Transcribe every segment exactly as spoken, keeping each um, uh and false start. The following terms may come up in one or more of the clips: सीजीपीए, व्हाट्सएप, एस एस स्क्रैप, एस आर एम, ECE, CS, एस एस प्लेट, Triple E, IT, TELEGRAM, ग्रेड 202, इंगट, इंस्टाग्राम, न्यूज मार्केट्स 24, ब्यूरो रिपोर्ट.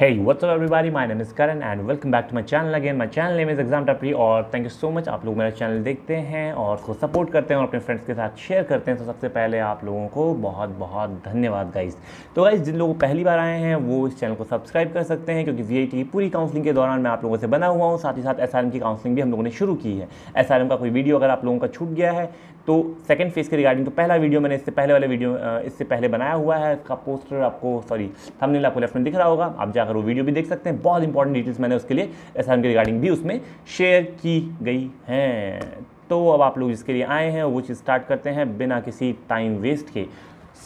Hey, what's up everybody, my name is Karan and welcome back to my channel again. My channel name is ExamTapestry और thank you so much आप लोग मेरा channel देखते हैं और उसको support करते हैं और अपने फ्रेंड्स के साथ शेयर करते हैं, तो सबसे पहले आप लोगों को बहुत बहुत धन्यवाद गाइज। तो गाइज जिन लोगों पहली बार आए हैं वो इस चैनल को सब्सक्राइब कर सकते हैं क्योंकि वी आई टी की पूरी काउंसलिंग के दौरान मैं आप लोगों से बना हुआ हूँ, साथ ही साथ एस आर एम की काउंसलिंग भी हम लोगों ने शुरू की है। एस आर एम का कोई वीडियो अगर आप लोगों का छूट गया है तो सेकेंड फेज के रिगार्डिंग तो पहला वीडियो मैंने इससे पहले वाले वीडियो इससे पहले बनाया हुआ है, इसका पोस्टर आपको सॉरी थंबनेल आपको लेफ्ट में दिख रहा होगा, आप जाकर वो वीडियो भी देख सकते हैं। बहुत इंपॉर्टेंट डिटेल्स मैंने उसके लिए एस आर एम के रिगार्डिंग भी उसमें शेयर की गई हैं। तो अब आप लोग जिसके लिए आए हैं वो चीज़ स्टार्ट करते हैं बिना किसी टाइम वेस्ट के।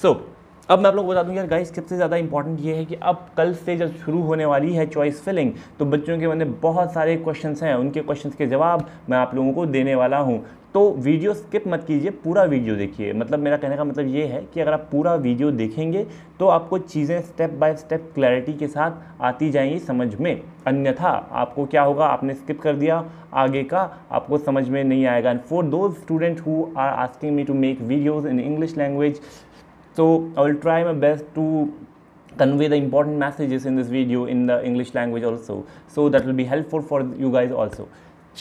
सो so, अब मैं आप लोग बता दूं यार गाइस, सबसे ज़्यादा इंपॉर्टेंट ये है कि अब कल से जब शुरू होने वाली है चॉइस फिलिंग, तो बच्चों के मैंने बहुत सारे क्वेश्चंस हैं, उनके क्वेश्चंस के जवाब मैं आप लोगों को देने वाला हूं। तो वीडियो स्किप मत कीजिए, पूरा वीडियो देखिए। मतलब मेरा कहने का मतलब ये है कि अगर आप पूरा वीडियो देखेंगे तो आपको चीज़ें स्टेप बाय स्टेप क्लैरिटी के साथ आती जाएंगी समझ में, अन्यथा आपको क्या होगा, आपने स्किप कर दिया, आगे का आपको समझ में नहीं आएगा। And for those student who are asking me to make videos in English language, so I will try my best to convey the important messages in this video in the English language also, so that will be helpful for you guys also।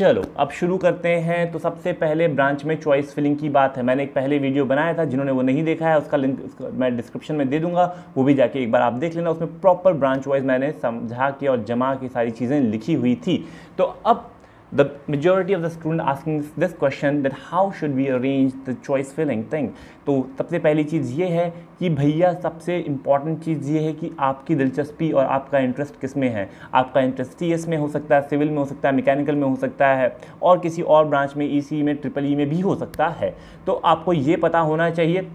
चलो अब शुरू करते हैं। तो सबसे पहले branch में choice filling की बात है, मैंने एक पहले वीडियो बनाया था, जिन्होंने वो नहीं देखा है उसका लिंक उसका मैं डिस्क्रिप्शन में दे दूंगा, वो भी जाके एक बार आप देख लेना। उसमें प्रॉपर ब्रांच वाइज मैंने समझा के और जमा की सारी चीज़ें लिखी हुई थी। तो अब the majority of the student asking this question that how should we arrange the choice filling thing। तो सबसे पहली चीज़ ये है कि भैया सबसे इम्पॉर्टेंट चीज़ ये है कि आपकी दिलचस्पी और आपका इंटरेस्ट किस में है। आपका इंटरेस्ट सी एस में हो सकता है, सिविल में हो सकता है, मैकेनिकल में हो सकता है और किसी और ब्रांच में ई सी ई में ट्रिपल ई में भी हो सकता है। तो आपको ये पता होना चाहिए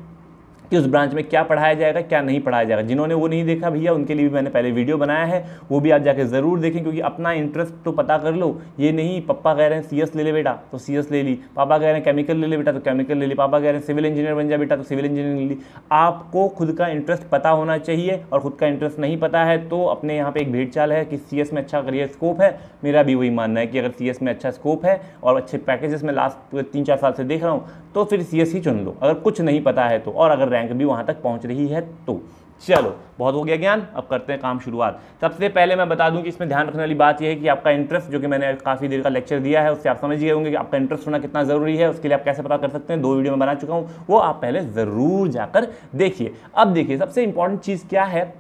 कि उस ब्रांच में क्या पढ़ाया जाएगा, क्या नहीं पढ़ाया जाएगा। जिन्होंने वो नहीं देखा भैया उनके लिए भी मैंने पहले वीडियो बनाया है, वो भी आप जाके ज़रूर देखें, क्योंकि अपना इंटरेस्ट तो पता कर लो। ये नहीं पप्पा कह रहे हैं सी एस ले ले बेटा तो सी एस ले ली, पापा कह रहे हैं केमिकल ले ले बेटा तो केमिकल ले ली, पापा कह रहे हैं सिविल इंजीनियर बन जा बेटा तो सिविल इंजीनियर ले ली। आपको खुद का इंटरेस्ट पता होना चाहिए, और खुद का इंटरेस्ट नहीं पता है तो अपने यहाँ पर एक भेड़ चाल है कि सी एस में अच्छा करियर स्कोप है। मेरा भी वही मानना है कि अगर सी एस में अच्छा स्कोप है और अच्छे पैकेजेस में लास्ट तीन चार साल से देख रहा हूँ तो फिर सी एस ही चुन लो, अगर कुछ नहीं पता है तो, और अगर रैंक भी वहां तक पहुंच रही है तो। चलो बहुत हो गया ज्ञान, अब करते हैं काम शुरुआत। सबसे पहले मैं बता दूं कि इसमें ध्यान रखने वाली बात यह है कि आपका इंटरेस्ट, जो कि मैंने काफ़ी देर का लेक्चर दिया है उससे आप समझ गए होंगे कि आपका इंटरेस्ट होना कितना ज़रूरी है। उसके लिए आप कैसे पता कर सकते हैं, दो वीडियो में बना चुका हूँ, वो आप पहले ज़रूर जाकर देखिए। अब देखिए सबसे इंपॉर्टेंट चीज़ क्या है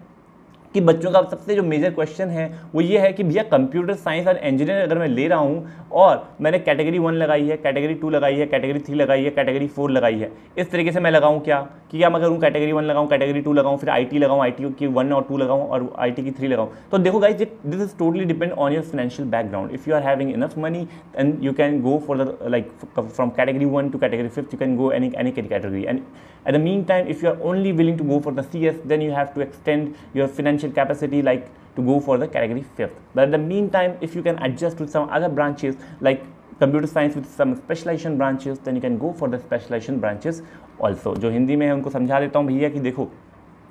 कि बच्चों का सबसे जो मेजर क्वेश्चन है वो ये है कि भैया कंप्यूटर साइंस और इंजीनियर अगर मैं ले रहा हूँ और मैंने कैटेगरी वन लगाई है, कैटेगरी टू लगाई है, कैटेगरी थ्री लगाई है, कैटेगरी फोर लगाई है, इस तरीके से मैं लगाऊँ क्या कि क्या मैं करूँ कैटेगरी वन लगाऊँ, कैटेगरी टू लगाऊँ, फिर आई टी लगाऊँ, आई टी की वन और टू लगाऊँ और आई टी की थ्री लगाऊँ। तो देखो guys this is totally depend on your financial background. If you are having enough money and you can go for the like from category one to category fifth, you can go any any category. And at the mean time if you are only willing to go for the C S then you have to extend your financial capacity like to go for the category fifth, but in the meantime if you can adjust to some other branches like computer science with some specialization branches then you can go for the specialization branches also। जो हिंदी में है उनको समझा देता हूँ भैया कि देखो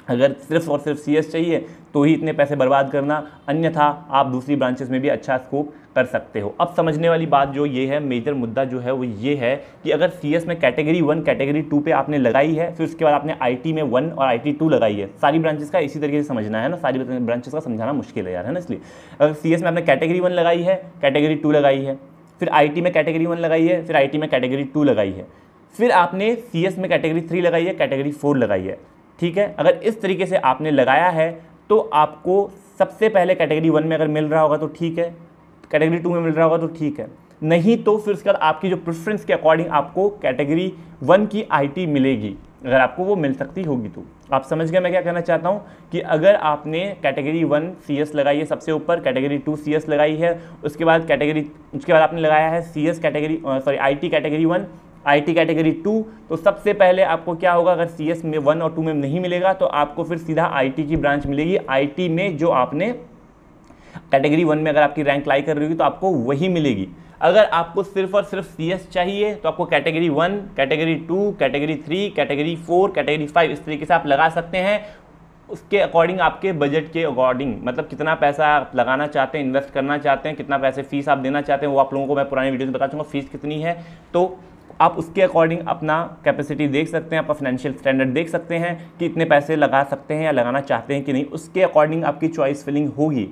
अगर सिर्फ और सिर्फ सी एस चाहिए तो ही इतने पैसे बर्बाद करना, अन्यथा आप दूसरी ब्रांचेस में भी अच्छा स्कोप कर सकते हो। अब समझने वाली बात जो ये है, मेजर मुद्दा जो है वो ये है कि अगर सी एस में कैटेगरी वन कैटेगरी टू पे आपने लगाई है, फिर उसके बाद आपने आई टी में वन और आई टी टू लगाई है, सारी ब्रांचेस का इसी तरीके से समझना है ना, सारी ब्रांचेस का समझाना मुश्किल है यार, है ना। इसलिए अगर सी एस में आपने कैटेगरी वन लगाई है, कैटेगरी टू लगाई है, फिर आई टी में कैटेगरी वन लगाई है, फिर आई टी में कैटेगरी टू लगाई है, फिर आपने सी एस में कैटेगरी थ्री लगाई है, कैटेगरी फोर लगाई है, ठीक है। अगर इस तरीके से आपने लगाया है तो आपको सबसे पहले कैटेगरी वन में अगर मिल रहा होगा तो ठीक है, कैटेगरी टू में मिल रहा होगा तो ठीक है, नहीं तो फिर उसके बाद आपकी जो प्रेफरेंस के अकॉर्डिंग आपको कैटेगरी वन की आईटी मिलेगी, अगर आपको वो मिल सकती होगी तो। आप समझ गए मैं क्या कहना चाहता हूँ कि अगर आपने कैटेगरी वन सी एस लगाई है सबसे ऊपर, कैटेगरी टू सी एस लगाई है, उसके बाद कैटेगरी उसके बाद आपने लगाया है C S category sorry I T category one, I T category two, तो सबसे पहले आपको क्या होगा, अगर सी एस में वन और टू में नहीं मिलेगा तो आपको फिर सीधा आई टी की ब्रांच मिलेगी। आई टी में जो आपने कैटेगरी वन में अगर आपकी रैंक लाई कर रही होगी तो आपको वही मिलेगी। अगर आपको सिर्फ और सिर्फ सी एस चाहिए तो आपको category one category two category three category four category five इस तरीके से आप लगा सकते हैं, उसके अकॉर्डिंग आपके बजट के अकॉर्डिंग, मतलब कितना पैसा आप लगाना चाहते हैं, इन्वेस्ट करना चाहते हैं, कितना पैसे फीस आप देना चाहते हैं, वो आप लोगों को मैं पुराने वीडियोज़ में बता चुका हूँ फीस कितनी है। तो आप उसके अकॉर्डिंग अपना कैपेसिटी देख सकते हैं, अपना फाइनेंशियल स्टैंडर्ड देख सकते हैं कि इतने पैसे लगा सकते हैं या लगाना चाहते हैं कि नहीं, उसके अकॉर्डिंग आपकी चॉइस फिलिंग होगी।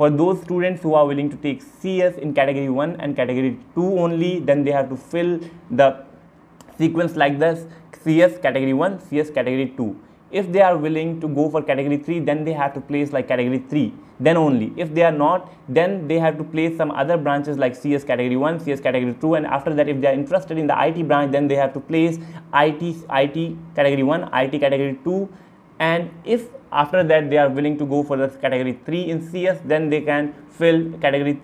For those students who are willing to take C S in category one and category two only, then they have to fill the sequence like this: C S category one, C S category two. If they are willing to go for category three, then they have to place like category three, then only. If they are not, then they have to place some other branches like C S category one, C S category two, and after that, if they are interested in the I T branch, then they have to place I T, I T category one, I T category two, and if after that they are willing to go for the category three in C S, then they can fill category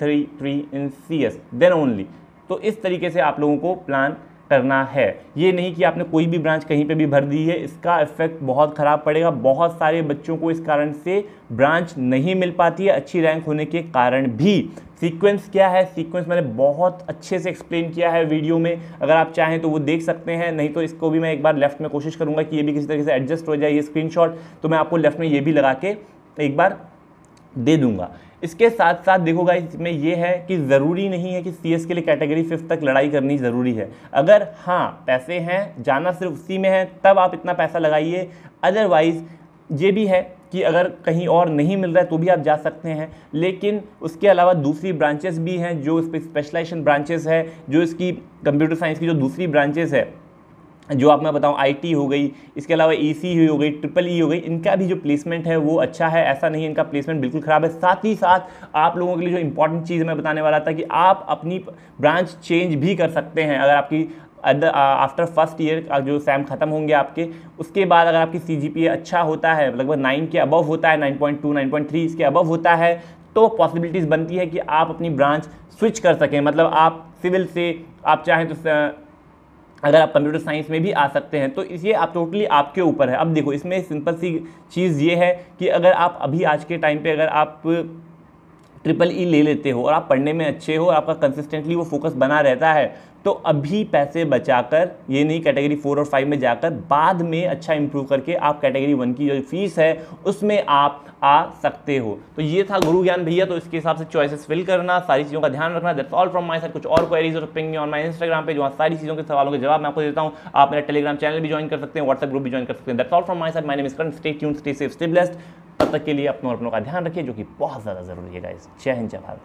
three in C S, then only. तो इस तरीके से आप लोगों को plan करना है। ये नहीं कि आपने कोई भी ब्रांच कहीं पे भी भर दी है, इसका इफेक्ट बहुत ख़राब पड़ेगा। बहुत सारे बच्चों को इस कारण से ब्रांच नहीं मिल पाती है अच्छी रैंक होने के कारण भी। सीक्वेंस क्या है, सीक्वेंस मैंने बहुत अच्छे से एक्सप्लेन किया है वीडियो में, अगर आप चाहें तो वो देख सकते हैं, नहीं तो इसको भी मैं एक बार लेफ्ट में कोशिश करूंगा कि ये भी किसी तरीके से एडजस्ट हो जाए। ये स्क्रीनशॉट तो मैं आपको लेफ्ट में ये भी लगा के एक बार दे दूंगा। इसके साथ साथ देखो गाइस, इसमें यह है कि ज़रूरी नहीं है कि सीएस के लिए कैटेगरी फिफ्थ तक लड़ाई करनी ज़रूरी है। अगर हाँ पैसे हैं, जाना सिर्फ उसी में है, तब आप इतना पैसा लगाइए। अदरवाइज़ ये भी है कि अगर कहीं और नहीं मिल रहा है तो भी आप जा सकते हैं, लेकिन उसके अलावा दूसरी ब्रांचेस भी हैं जो इस पर स्पेशलाइजेशन ब्रांचेस है, जो इसकी कंप्यूटर साइंस की जो दूसरी ब्रांचेस है, जो आप मैं बताऊं आईटी हो गई, इसके अलावा ईसीई हो गई, ट्रिपल ई हो गई, इनका भी जो प्लेसमेंट है वो अच्छा है। ऐसा नहीं इनका प्लेसमेंट बिल्कुल ख़राब है। साथ ही साथ आप लोगों के लिए जो इंपॉर्टेंट चीज़ मैं बताने वाला था कि आप अपनी ब्रांच चेंज भी कर सकते हैं। अगर आपकी आफ्टर फर्स्ट ईयर जो सैम ख़त्म होंगे आपके, उसके बाद अगर आपकी सीजीपीए अच्छा होता है, लगभग नाइन के अबव होता है, nine point two, nine point three इसके अबव होता है, तो पॉसिबिलिटीज़ बनती है कि आप अपनी ब्रांच स्विच कर सकें। मतलब आप सिविल से आप चाहें तो अगर आप कंप्यूटर साइंस में भी आ सकते हैं, तो ये आप टोटली आपके ऊपर है। अब देखो, इसमें सिंपल सी चीज़ ये है कि अगर आप अभी आज के टाइम पे अगर आप ट्रिपल ई ले लेते हो और आप पढ़ने में अच्छे हो, आपका कंसिस्टेंटली वो फोकस बना रहता है, तो अभी पैसे बचाकर, ये नहीं कैटेगरी फोर और फाइव में जाकर बाद में अच्छा इम्प्रूव करके आप कैटेगरी वन की जो फीस है उसमें आप आ सकते हो। तो ये था गुरु ज्ञान भैया। तो इसके हिसाब से चॉइसेस फिल करना, सारी चीज़ों का ध्यान रखना। That's all from my side. कुछ और क्वेरीज और ping me on my इंस्टाग्राम पे, जहाँ सारी चीज़ों के सवालों के जवाब मैं आपको देता हूँ। आप मेरा टेलीग्राम चैनल भी ज्वाइन कर सकते हैं, व्हाट्सएप ग्रुप भी ज्वाइन कर सकते हैं। That's all from my side. My name is Karan. Stay tuned, stay safe, stay blessed. तब तक के लिए अपनों अपनों का ध्यान रखिए, जो कि बहुत ज़्यादा ज़रूरी है गाइस। जय हिंद, जय भारत।